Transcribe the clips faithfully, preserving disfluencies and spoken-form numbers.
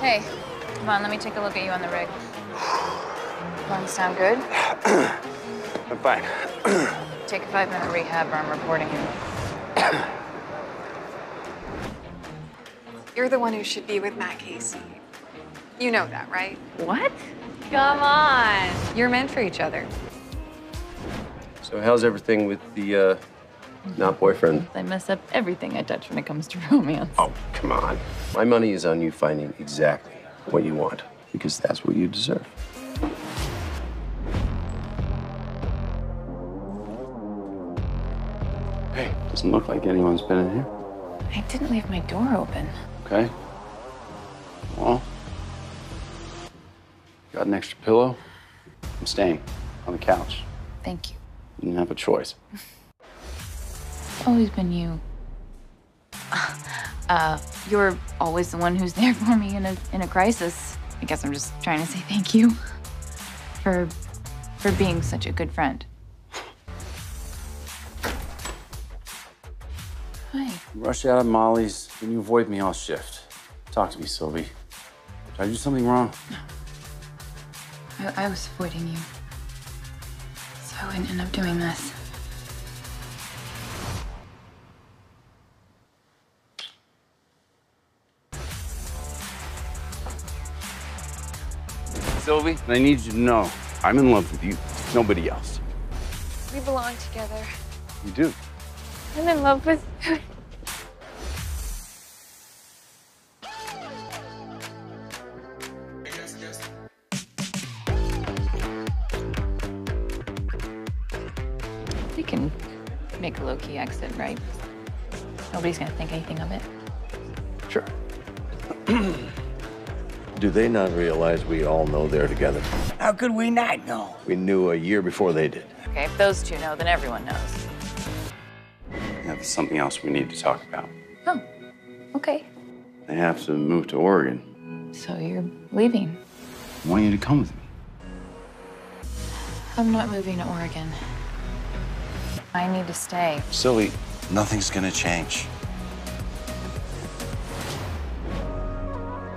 Hey, come on, let me take a look at you on the rig. Lungs sound good? I'm fine. Take a five-minute rehab or I'm reporting you. You're the one who should be with Matt Casey. You know that, right? What? Come on. You're meant for each other. So how's everything with the, uh, not boyfriend? I mess up everything I touch when it comes to romance. Oh, come on. My money is on you finding exactly what you want, because that's what you deserve. Hey, doesn't look like anyone's been in here. I didn't leave my door open. Okay. Well, got an extra pillow? I'm staying on the couch. Thank you. You didn't have a choice. It's always been you. Uh, you're always the one who's there for me in a in a crisis. I guess I'm just trying to say thank you for for being such a good friend. Hi. Rush out of Molly's, and you avoid me all shift. Talk to me, Sylvie. Did I do something wrong? No. I, I was avoiding you. I wouldn't end up doing this. Sylvie, I need you to know I'm in love with you. Nobody else. We belong together. You do. I'm in love with you. We can make a low-key exit, right? Nobody's gonna think anything of it. Sure. Do they not realize we all know they're together? How could we not know? We knew a year before they did. Okay, if those two know, then everyone knows. That's something else we need to talk about. Oh, okay. They have to move to Oregon. So you're leaving? I want you to come with me. I'm not moving to Oregon. I need to stay. Silly, nothing's gonna change.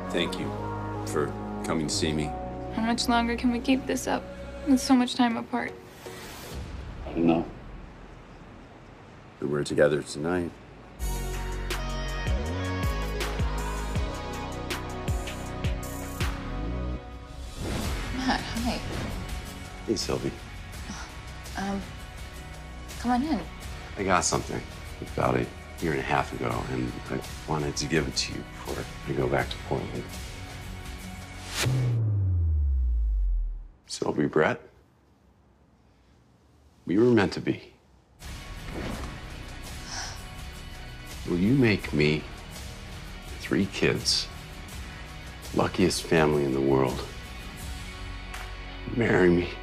Thank you for coming to see me. How much longer can we keep this up? It's so much time apart. I don't know. We were together tonight. Matt, hi. Hey, Sylvie. Um. Come on in. I got something about a year and a half ago, and I wanted to give it to you before I go back to Portland. Sylvie Brett, we were meant to be. Will you make me, three kids, luckiest family in the world, marry me?